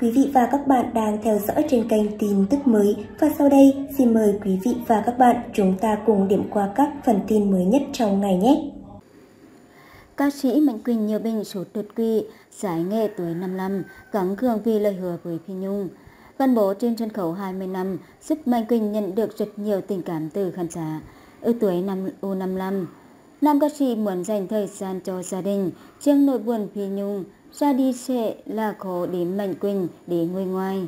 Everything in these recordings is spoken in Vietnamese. Quý vị và các bạn đang theo dõi trên kênh tin tức mới, và sau đây xin mời quý vị và các bạn chúng ta cùng điểm qua các phần tin mới nhất trong ngày nhé. Ca sĩ Mạnh Quỳnh nhiều bình sụt đột quỵ, giải nghệ tuổi 55, gắng gượng vì lời hứa với Phi Nhung. Gắn bó trên sân khấu 20 năm giúp Mạnh Quỳnh nhận được rất nhiều tình cảm từ khán giả. Ở tuổi U55, nam ca sĩ muốn dành thời gian cho gia đình, trước nỗi buồn Phi Nhung. Ra đi sẽ là khổ đến Mạnh Quỳnh để nguôi ngoai.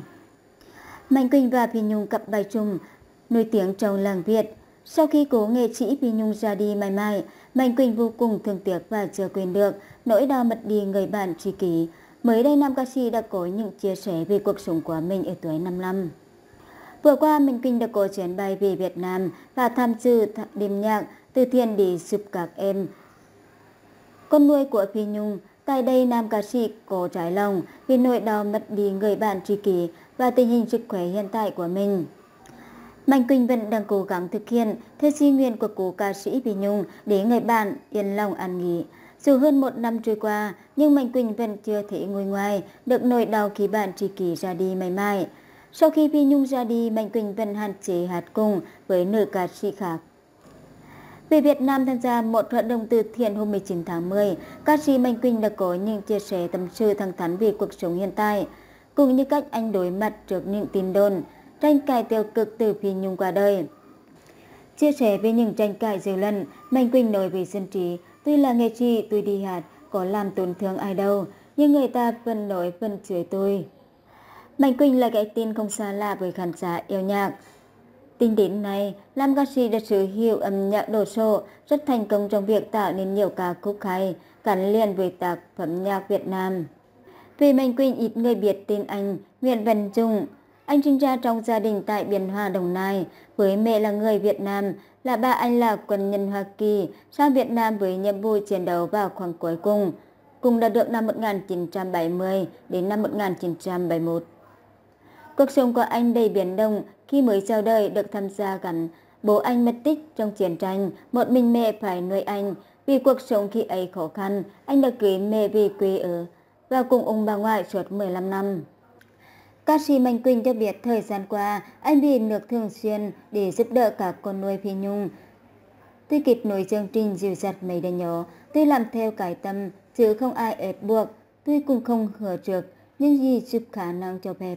Mạnh Quỳnh và Phi Nhung cặp bài chung, nổi tiếng trong làng Việt. Sau khi cố nghệ sĩ Phi Nhung ra đi mãi mãi, Mạnh Quỳnh vô cùng thương tiếc và chưa quên được nỗi đau mất đi người bạn tri kỷ. Mới đây nam ca sĩ đã có những chia sẻ về cuộc sống của mình ở tuổi 55. Vừa qua, Mạnh Quỳnh đã có chuyến bay về Việt Nam và tham dự đêm nhạc Từ Thiên để giúp các em con nuôi của Phi Nhung. Tại đây, nam ca sĩ có trái lòng vì nỗi đau mất đi người bạn tri kỷ và tình hình sức khỏe hiện tại của mình. Mạnh Quỳnh vẫn đang cố gắng thực hiện theo di nguyện của cố ca sĩ Phi Nhung để người bạn yên lòng an nghỉ. Dù hơn một năm trôi qua, nhưng Mạnh Quỳnh vẫn chưa thể nguôi ngoai được nỗi đau khi bạn tri kỷ ra đi mãi mãi. Sau khi Phi Nhung ra đi, Mạnh Quỳnh vẫn hạn chế hát cùng với nữ ca sĩ khác. Về Việt Nam tham gia một hoạt động từ thiện hôm 19 tháng 10, ca sĩ Mạnh Quỳnh đã có những chia sẻ tâm sự thẳng thắn về cuộc sống hiện tại, cũng như cách anh đối mặt trước những tin đồn, tranh cãi tiêu cực từ Phi Nhung qua đời. Chia sẻ về những tranh cãi nhiều lần, Mạnh Quỳnh nói về dân trí, tôi là nghệ sĩ, tôi đi hát, có làm tổn thương ai đâu, nhưng người ta vẫn nói vẫn chửi tôi. Mạnh Quỳnh là cái tên không xa lạ với khán giả yêu nhạc. Tính đến nay, nam ca sĩ đã sở hữu âm nhạc đồ sộ, rất thành công trong việc tạo nên nhiều ca khúc hay, gắn liền với tác phẩm nhạc Việt Nam. Về Mạnh Quỳnh, ít người biết tên anh Nguyễn Văn Trung. Anh sinh ra trong gia đình tại Biên Hòa, Đồng Nai, với mẹ là người Việt Nam, là ba anh là quân nhân Hoa Kỳ, sang Việt Nam với nhiệm vụ chiến đấu vào khoảng cuối cùng, cùng đã được năm 1970 đến năm 1971. Cuộc sống của anh đầy biến động khi mới chào đời được tham gia gắn. Bố anh mất tích trong chiến tranh, một mình mẹ phải nuôi anh. Vì cuộc sống khi ấy khó khăn, anh đã cưới mẹ về quê ở và cùng ông bà ngoại suốt 15 năm. Ca sĩ Mạnh Quỳnh cho biết thời gian qua, anh vì được thường xuyên để giúp đỡ các con nuôi Phi Nhung. Tôi kịp nối chương trình dìu dắt mấy đứa nhỏ, tôi làm theo cái tâm, chứ không ai ép buộc, tôi cũng không hứa trước, nhưng gì giúp khả năng cho phép.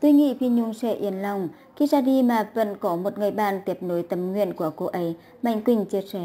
Tôi nghĩ Phi Nhung sẽ yên lòng khi ra đi mà vẫn có một người bạn tiếp nối tâm nguyện của cô ấy, Mạnh Quỳnh chia sẻ.